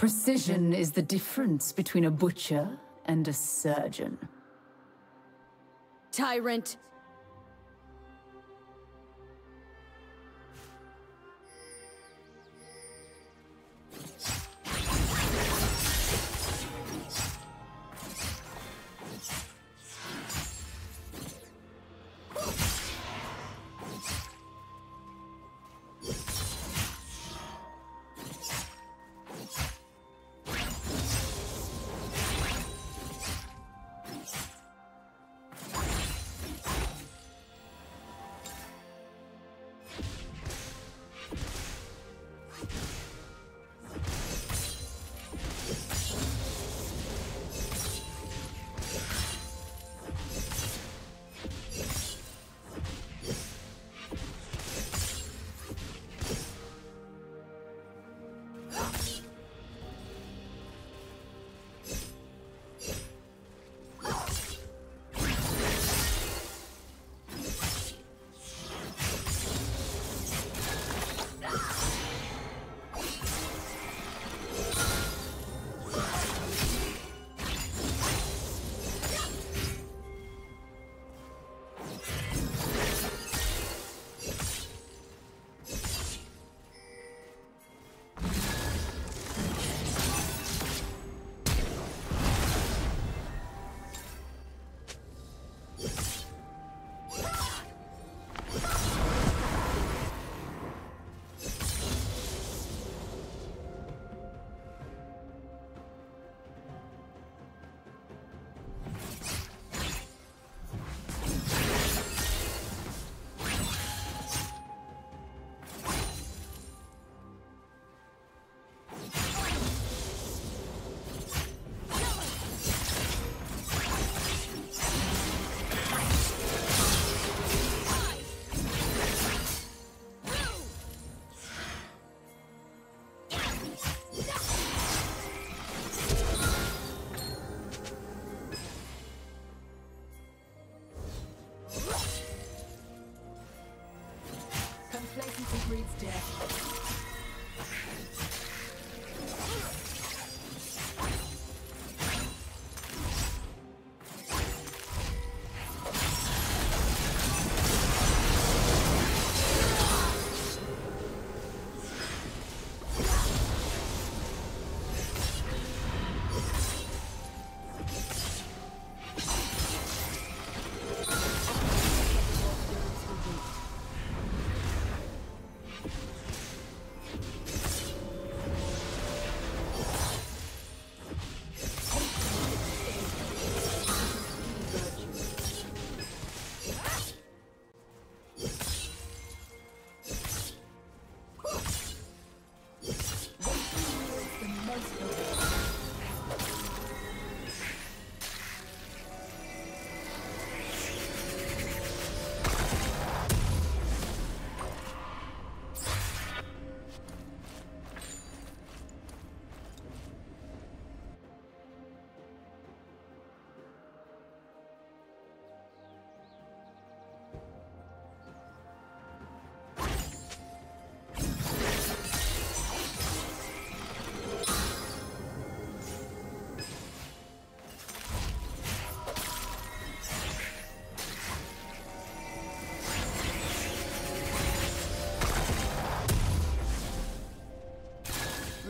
Precision is the difference between a butcher and a surgeon. Tyrant!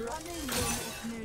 Running makes no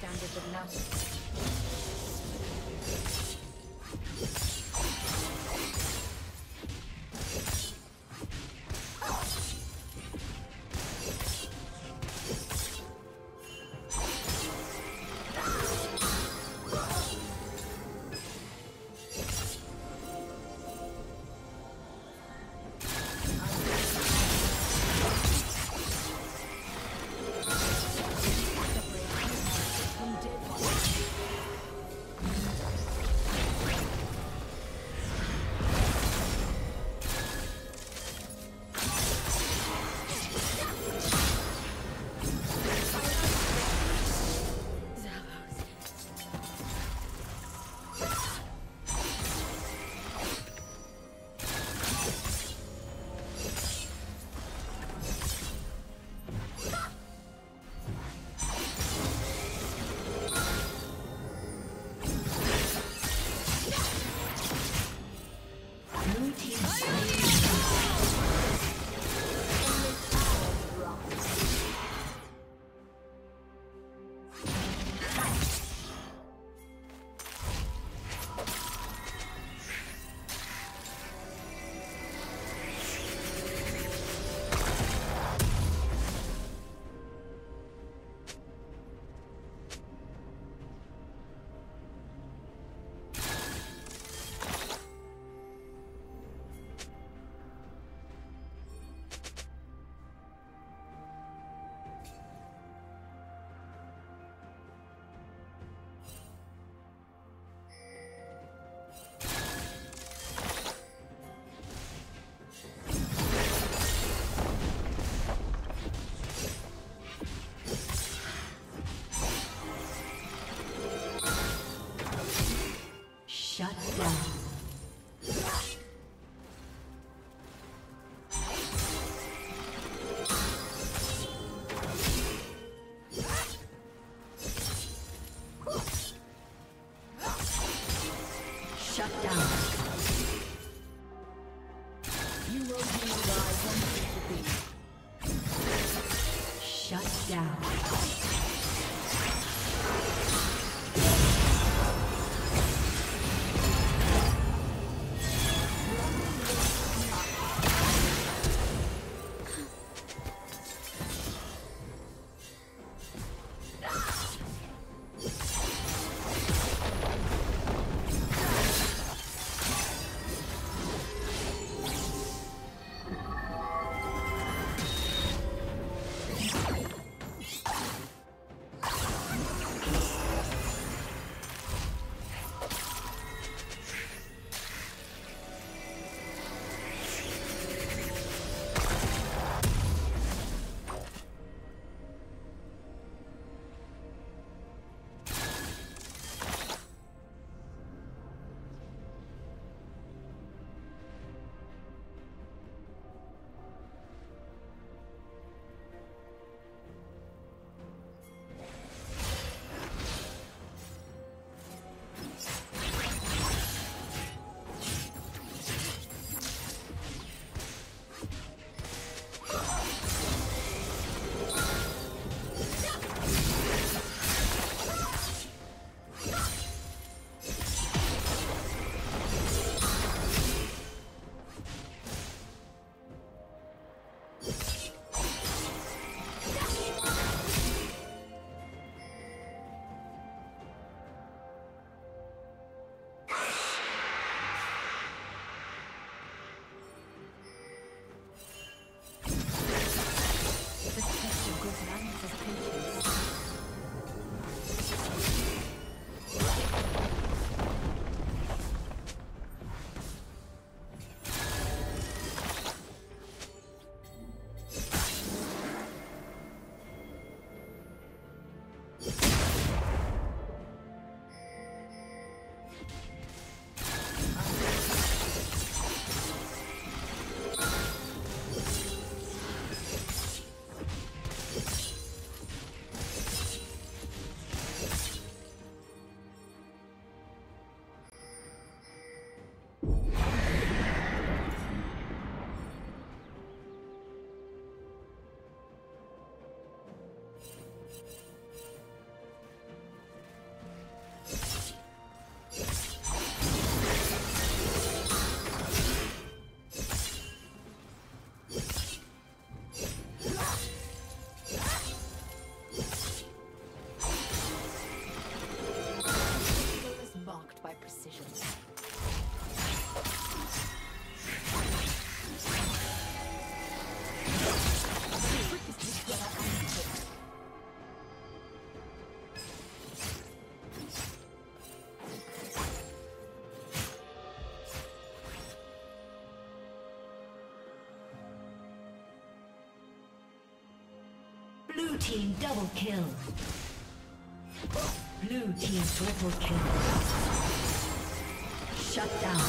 Standard of nothing. Blue team double kill. Blue team triple kill. Shut down.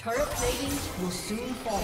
Turret plating will soon fall.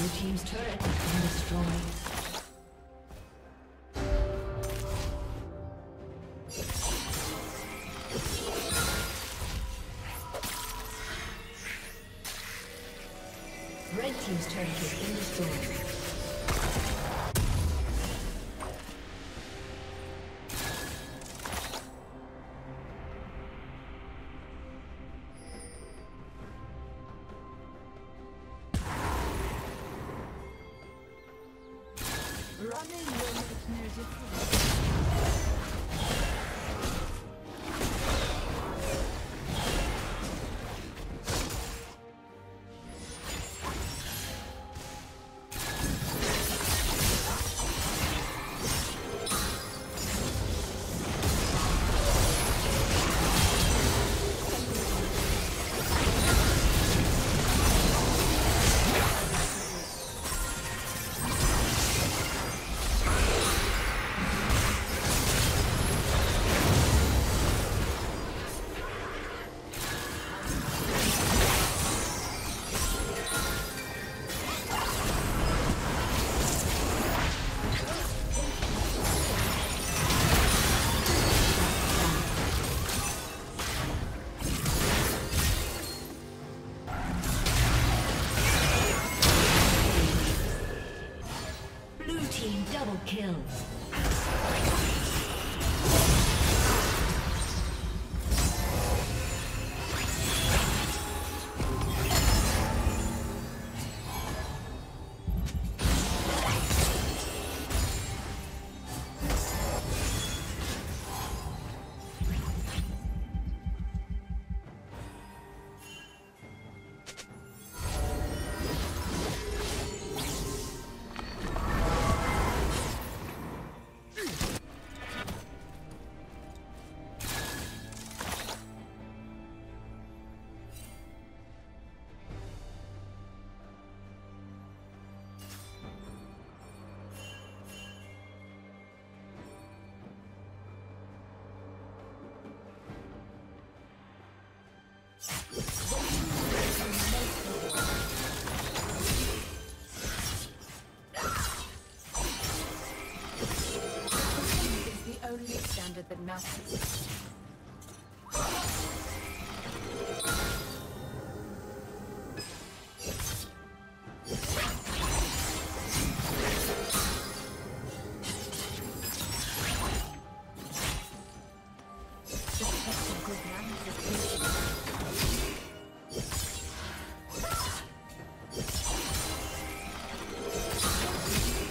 Blue team's turret has been destroyed. That matters. It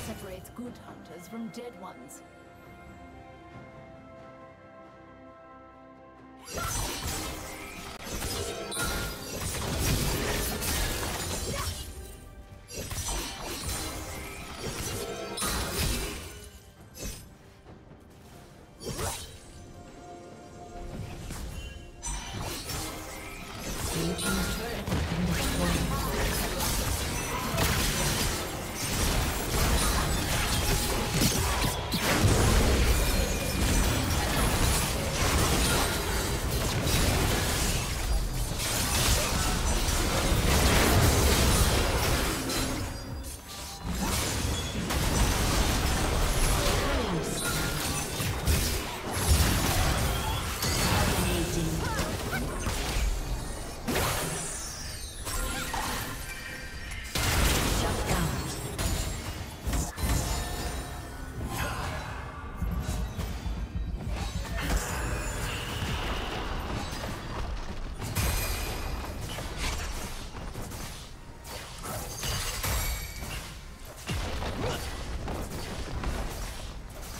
separates good hunters from dead ones.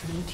The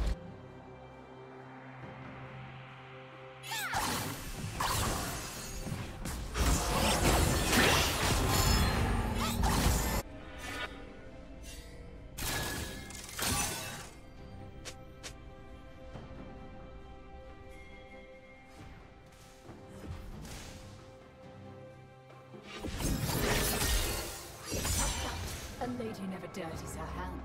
A lady never dirties her hands.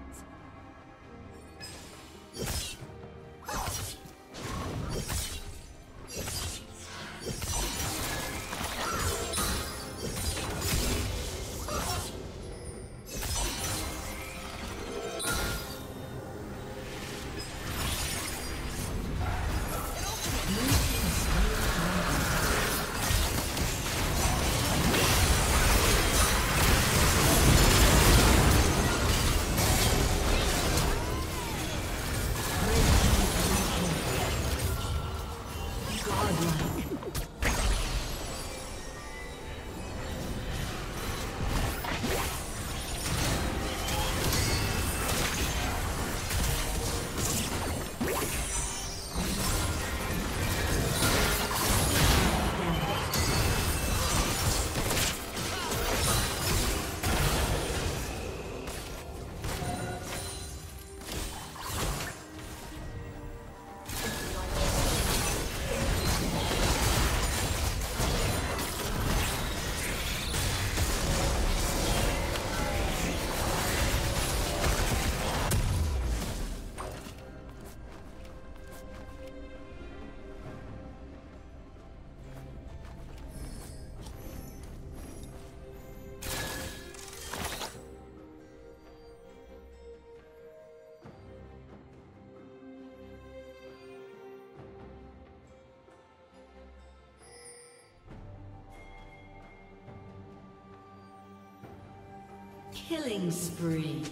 Killing spree.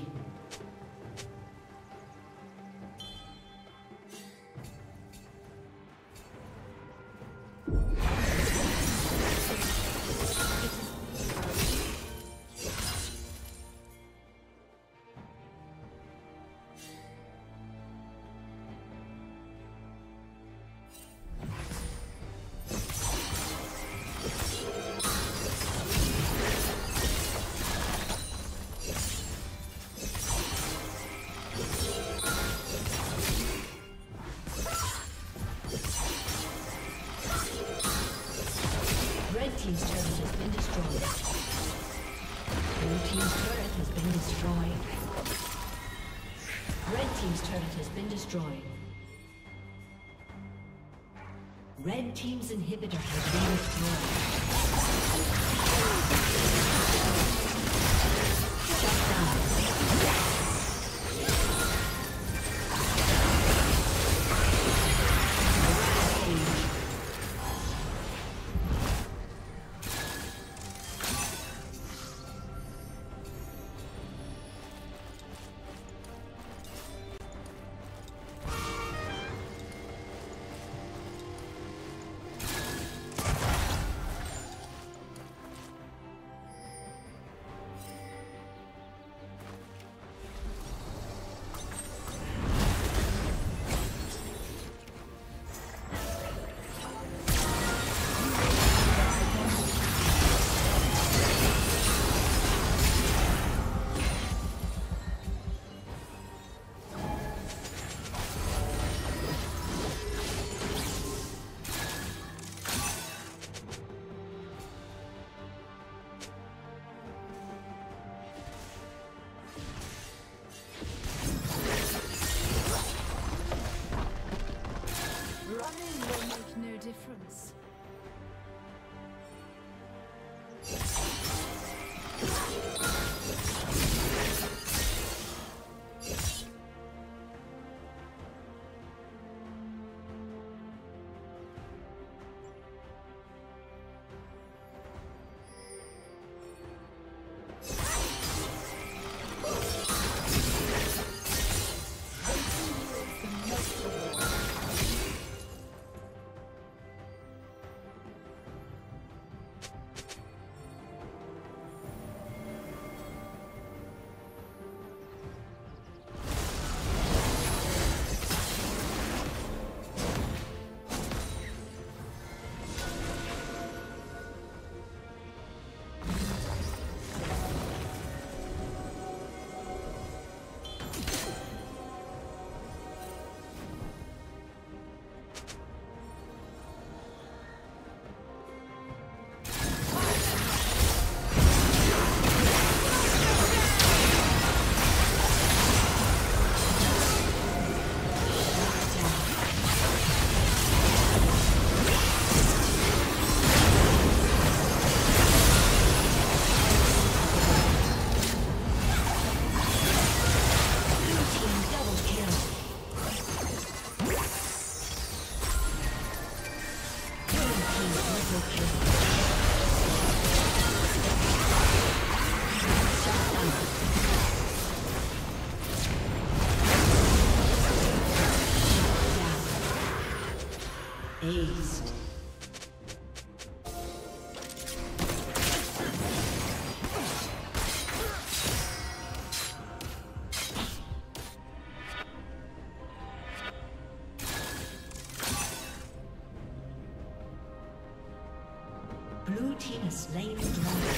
Team's turret has been destroyed. Blue team's turret has been destroyed. Red team's turret has been destroyed. Red team's inhibitor has been destroyed. Shut down. Blue team has slain the dragon.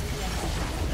Disconnected.